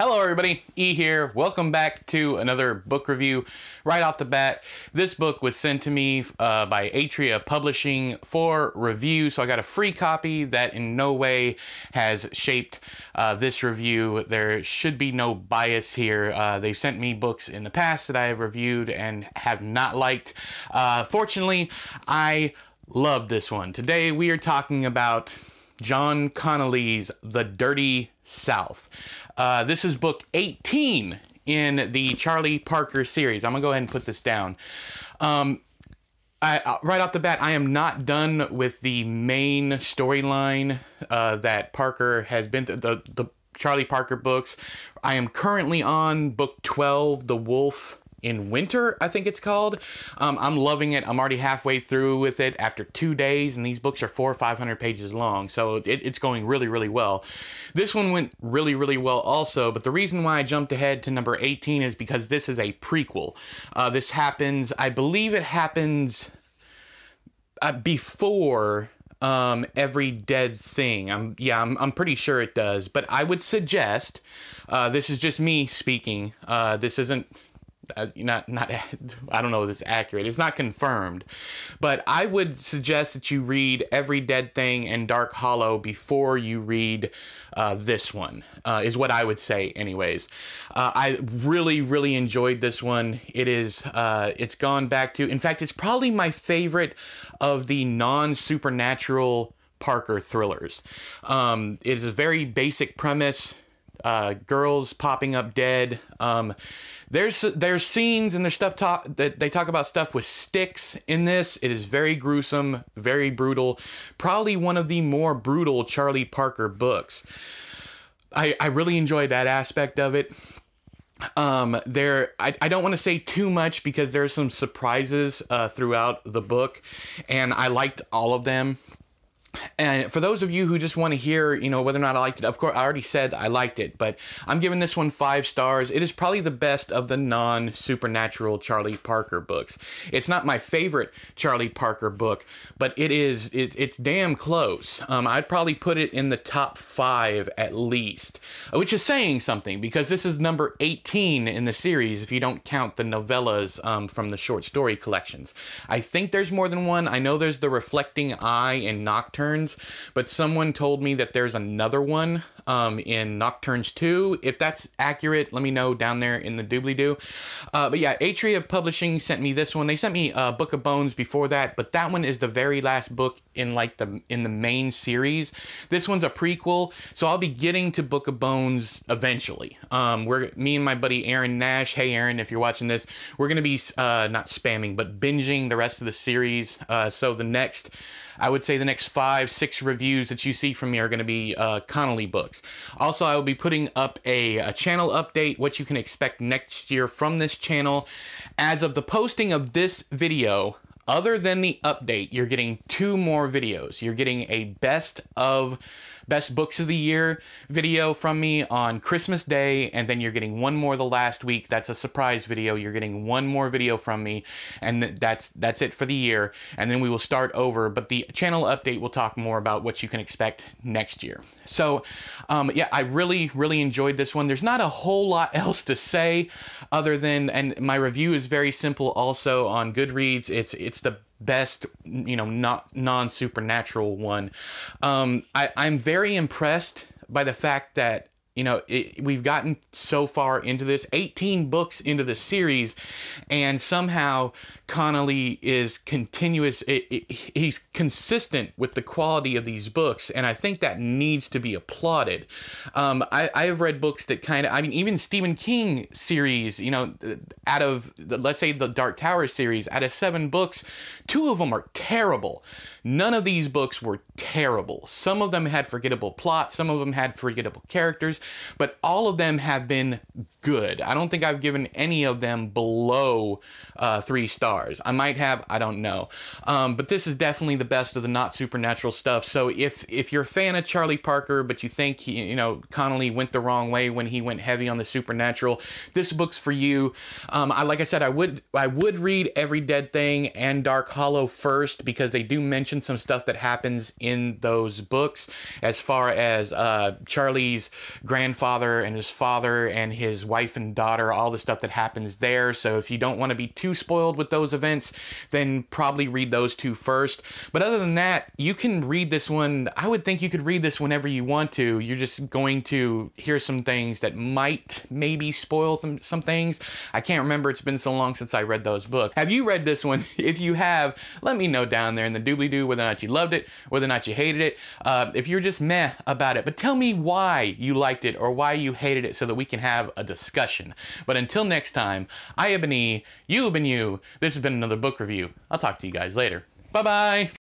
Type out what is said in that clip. Hello everybody, E here. Welcome back to another book review. Right off the bat, this book was sent to me by Atria Publishing for review, so I got a free copy that in no way has shaped this review. There should be no bias here. They've sent me books in the past that I have reviewed and have not liked. Fortunately, I love this one. Today we are talking about John Connolly's The Dirty South. This is book 18 in the Charlie Parker series. I'm gonna go ahead and put this down. Right off the bat, I am not done with the main storyline that Parker has been through, the Charlie Parker books. I am currently on book 12, The Wolf in Winter, I think it's called. I'm loving it. I'm already halfway through with it after 2 days, and these books are 400 or 500 pages long, so it's going really, really well. This one went really, really well also, but the reason why I jumped ahead to number 18 is because this is a prequel. This happens, I believe it happens before Every Dead Thing. I'm pretty sure it does, but I would suggest, this is just me speaking, this isn't, I don't know if it's accurate. It's not confirmed, but I would suggest that you read Every Dead Thing and Dark Hollow before you read this one, is what I would say anyways. I really, really enjoyed this one. It is, it's gone back to, in fact, it's probably my favorite of the non-supernatural Parker thrillers. It is a very basic premise, girls popping up dead. There's scenes and there's stuff that they talk about stuff with sticks in this. It is very gruesome, very brutal. Probably one of the more brutal Charlie Parker books. I really enjoyed that aspect of it. I don't want to say too much because there's some surprises throughout the book, and I liked all of them. And for those of you who just want to hear, you know, whether or not I liked it, of course, I already said I liked it, but I'm giving this one 5 stars. It is probably the best of the non-supernatural Charlie Parker books. It's not my favorite Charlie Parker book, but it is, it's damn close. I'd probably put it in the top 5 at least, which is saying something because this is number 18 in the series if you don't count the novellas from the short story collections. I think there's more than one. I know there's The Reflecting Eye and Nocturne, but someone told me that there's another one in Nocturnes 2. If that's accurate, let me know down there in the doobly-doo. But yeah, Atria Publishing sent me this one. They sent me Book of Bones before that, but that one is the very last book in the main series. This one's a prequel, so I'll be getting to Book of Bones eventually. Me and my buddy Aaron Nash, hey Aaron, if you're watching this, we're gonna be not spamming, but binging the rest of the series. So the next, I would say the next 5, 6 reviews that you see from me are going to be Connolly books. Also, I will be putting up a channel update, what you can expect next year from this channel. As of the posting of this video, other than the update, you're getting 2 more videos. You're getting a best books of the year video from me on Christmas Day, and then you're getting 1 more the last week. That's a surprise video. You're getting 1 more video from me, and that's it for the year, and then we will start over. But the channel update will talk more about what you can expect next year. So yeah, I really, really enjoyed this one. There's not a whole lot else to say other than, and my review is very simple also on Goodreads. It's the best, you know, not non-supernatural one. I'm very impressed by the fact that, you know, we've gotten so far into this, 18 books into the series, and somehow Connolly is continuous. He's consistent with the quality of these books, and I think that needs to be applauded. I have read books that kind of, I mean, even Stephen King series, you know, out of, let's say the Dark Tower series, out of 7 books, 2 of them are terrible. None of these books were terrible. Some of them had forgettable plots, some of them had forgettable characters, but all of them have been good. I don't think I've given any of them below 3 stars. I might have, I don't know. But this is definitely the best of the not supernatural stuff. So if you're a fan of Charlie Parker, but you think he, you know, Connolly went the wrong way when he went heavy on the supernatural, this book's for you. Like I said, I would read Every Dead Thing and Dark Hollow first, because they do mention some stuff that happens in those books as far as Charlie's grandfather and his father and his wife and daughter, all the stuff that happens there. So if you don't want to be too spoiled with those events, then probably read those two first. But other than that, you can read this one. I would think you could read this whenever you want to. You're just going to hear some things that might maybe spoil some things. I can't remember. It's been so long since I read those books. Have you read this one? If you have, let me know down there in the doobly-doo whether or not you loved it, whether or not you hated it, if you're just meh about it. But tell me why you liked it or why you hated it so that we can have a discussion. But until next time, I have been E, you have been you. This has been another book review. I'll talk to you guys later. Bye-bye.